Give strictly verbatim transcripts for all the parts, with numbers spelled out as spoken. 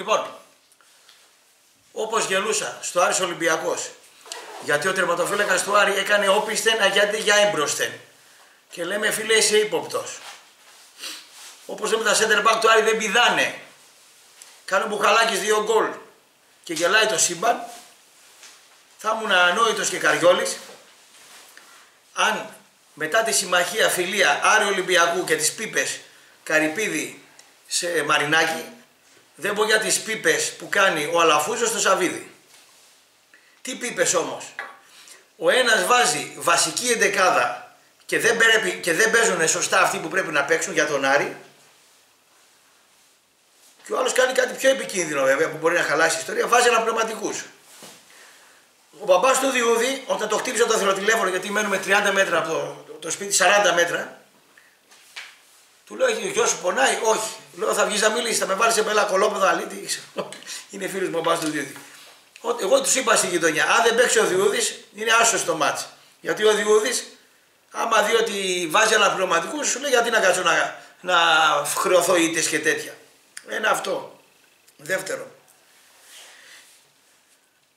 Λοιπόν, όπως γελούσα στο Άρης Ολυμπιακός, γιατί ο τερματοφύλακας του Άρη έκανε όπισθεν αγιάντη για έμπροσθεν. Και λέμε, φίλε, είσαι ύποπτος. Όπως λέμε, τα center back του Άρη δεν πηδάνε. Κάνω μπουχαλάκι δύο γκολ και γελάει το σύμπαν. Θα ήμουν ανόητος και καριόλης αν μετά τη συμμαχία φιλία Άρη Ολυμπιακού και τις πίπες Καρυπίδη σε Μαρινάκι δεν πω για τις πίπες που κάνει ο Αλαφούζος στο Σαβίδι. Τι πίπες όμως. Ο ένας βάζει βασική εντεκάδα και δεν, πρέπει, και δεν παίζουν σωστά αυτοί που πρέπει να παίξουν για τον Άρη. Και ο άλλος κάνει κάτι πιο επικίνδυνο βέβαια που μπορεί να χαλάσει η ιστορία. Βάζει αναπνευματικούς. Ο μπαμπάς του Διούδη, όταν το χτύπησε το θηροτηλέφωνο, γιατί μένουμε τριάντα μέτρα από το, το σπίτι, σαράντα μέτρα, του λέω: ο γιος σου πονάει, όχι. Λέω: θα βγεις να μιλήσεις, θα με βάλεις σε μπέλα κολόπεδο, αλήτη. Είναι φίλος μου μπαμπάς του Διούδη. Εγώ του είπα στη γειτονιά: αν δεν παίξει ο Διούδης, είναι άσος το μάτς. Γιατί ο Διούδης, άμα δει ότι βάζει αναπληρωματικούς, σου λέει: γιατί να κάτσω να, να χρεωθώ ήττες και τέτοια. Ένα αυτό. Δεύτερο.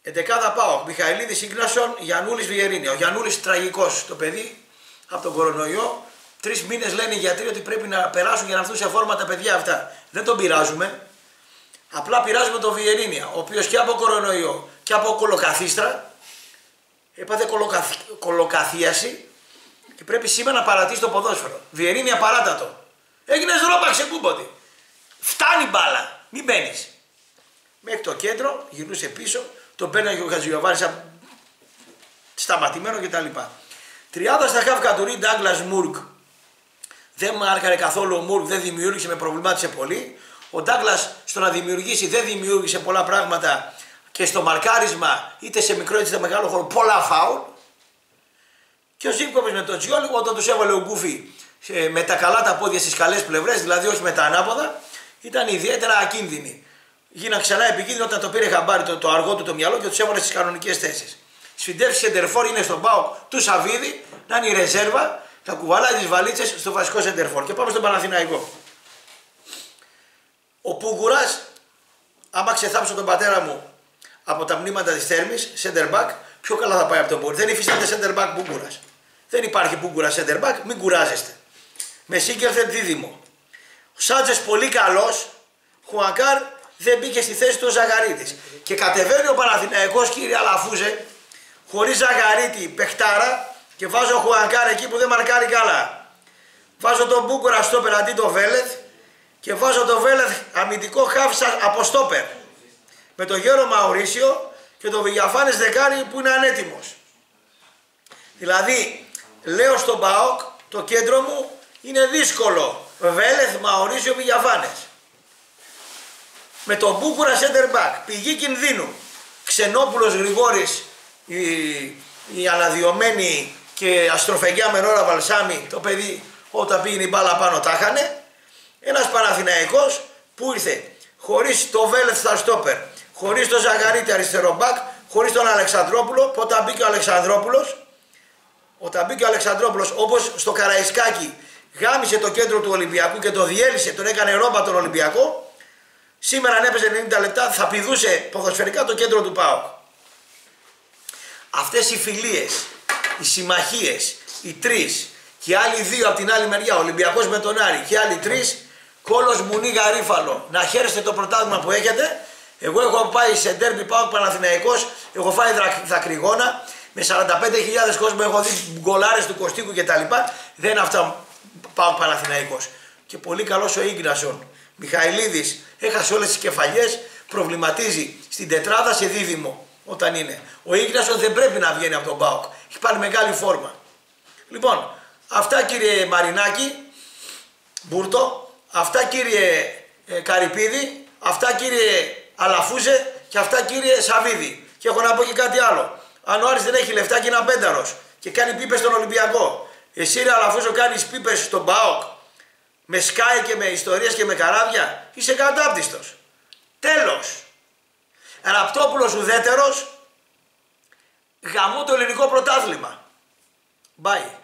Εντεκάδα πάω. Μιχαηλίδης Ιγνάσιον, Γιαννούλης Βιερίνη. Ο Γιαννούλης τραγικός το παιδί από τον κορονοϊό. Τρεις μήνες λένε οι γιατροί ότι πρέπει να περάσουν για να έρθουν σε φόρμα τα παιδιά αυτά. Δεν τον πειράζουμε. Απλά πειράζουμε τον Βιερίνη, ο οποίος και από κορονοϊό και από κολοκαθίστρα έπαθε κολοκαθ... κολοκαθίαση και πρέπει σήμερα να παρατήσει το ποδόσφαιρο. Βιερίνη απαράτατο. Έγινες ρόπαξε κούμποτη. Φτάνει μπάλα. Μην μπαίνεις. Μέχρι το κέντρο, γυρνούσε πίσω. Το παίρνει ο Χατζηγιοβάνης σταματημένο κτλ. Τριάδα στα χαφ κατουρί Ντάγκλας Μούρκ. Δεν μάρκαρε καθόλου ο Μούρκ, δεν δημιούργησε, με προβλημάτισε πολύ. Ο Ντάγκλας στο να δημιουργήσει δεν δημιούργησε πολλά πράγματα και στο μαρκάρισμα, είτε σε μικρό είτε σε μεγάλο χώρο, πολλά φάουλ. Και ο Ζήπκοβιτς με τον Τζιόλι, όταν τους έβαλε ο Γκούφι με τα καλά τα πόδια στις καλές πλευρές, δηλαδή όχι με τα ανάποδα, ήταν ιδιαίτερα ακίνδυνοι. Γίναν ξανά επικίνδυνο όταν το πήρε χαμπάρι το, το αργό του το μυαλό και του έβαλε στις κανονικές θέσεις. Σφιντεύσει σεντερφόρ, είναι στον ΠΑΟΚ του Σαβίδη, να είναι η ρεζέρβα, θα κουβαλάει τις βαλίτσες στο βασικό σεντερφόρ. Και πάμε στον Παναθηναϊκό. Ο Πουγκουράς, άμα ξεθάψω τον πατέρα μου από τα μνήματα της Θέρμης, σεντερμπακ, πιο καλά θα πάει από τον Πούγκουρα. Δεν υφίσταται σεντερμπακ Πουγκουράς. Δεν υπάρχει Πουγκουρα σεντερμπακ, μην κουράζεστε. Με Σίγκελθεν δίδυμο. Ο Σάντζες πολύ καλός, Χουανκάρ. Δεν μπήκε στη θέση του ο Ζαγαρίτης. Και κατεβαίνει ο Παναθηναϊκός, κύριε Αλαφούζε, χωρίς Ζαγαρίτη, παιχτάρα, και βάζω Χουανκάρ εκεί που δεν μαρκάρει καλά. Βάζω τον Μπούγκουρα στόπερ αντί τον Βέλεθ και βάζω τον Βέλεθ αμυντικό χάφσα από στόπερ. Με τον Γέρο Μαουρίσιο και τον Βηγιαφάνης δεκάρι που είναι ανέτοιμος. Δηλαδή, λέω στον ΠΑΟΚ, το κέντρο μου είναι δύσκολο. Βέλεθ, Μαουρίσιο, Βηγιαφάνης. Με τον Μπούκουρα center back, πηγή κινδύνου. Ξενόπουλος Γρηγόρης, η, η αναδιωμένη και αστροφεγιά με Νόρα Βαλσάμι, το παιδί όταν πήγαινε η μπάλα πάνω τα χάνε. Ένας Παναθηναϊκός που ήρθε χωρίς το Βέλεθ στα στόπερ, χωρίς τον Ζαγαρίτη αριστερό back, χωρίς τον Αλεξανδρόπουλο, που όταν μπήκε ο Αλεξανδρόπουλος, όταν μπήκε ο Αλεξανδρόπουλος όπως στο Καραϊσκάκι γάμισε το κέντρο του Ολυμπιακού και το διέλυσε, τον έκανε ρόμπα τον Ολυμπιακό. Σήμερα αν έπαιζε ενενήντα λεπτά θα πηδούσε ποδοσφαιρικά το κέντρο του ΠΑΟΚ. Αυτές οι φιλίες, οι συμμαχίες, οι τρεις και άλλοι δύο από την άλλη μεριά, ο Ολυμπιακός με τον Άρη και άλλοι τρεις, κόλος μουνί γαρίφαλο, να χαίρεστε το πρωτάθλημα που έχετε. Εγώ έχω πάει σε ντέρμπι ΠΑΟΚ Παναθηναϊκός, έχω φάει δακρυγόνα, με σαράντα πέντε χιλιάδες κόσμο έχω δει γκολάρες του Κωστίκου κτλ. Δεν είναι αυτά ΠΑΟΚ Παναθηναϊκός. Και πολύ καλός ο Ίγκνασον. Μιχαηλίδης έχασε όλες τις κεφαλιές, προβληματίζει στην τετράδα σε δίδυμο όταν είναι. Ο Ίγκνασον δεν πρέπει να βγαίνει από τον ΠΑΟΚ, έχει πάρει μεγάλη φόρμα. Λοιπόν, αυτά κύριε Μαρινάκη, Μπούρτο, αυτά κύριε ε, Καρυπίδη, αυτά κύριε Αλαφούζε και αυτά κύριε Σαβίδη. Και έχω να πω και κάτι άλλο. Αν ο Άρης δεν έχει λεφτά και είναι απένταρος και κάνει πίπες στον Ολυμπιακό, εσύ ρε Αλαφούζο κάνεις πίπες στον ΠΑΟΚ, με σκάι και με ιστορίες και με καράβια, είσαι κατάπτυστος. Τέλος. Ραπτόπουλος ουδέτερος, γαμώ το ελληνικό πρωτάθλημα. Bye.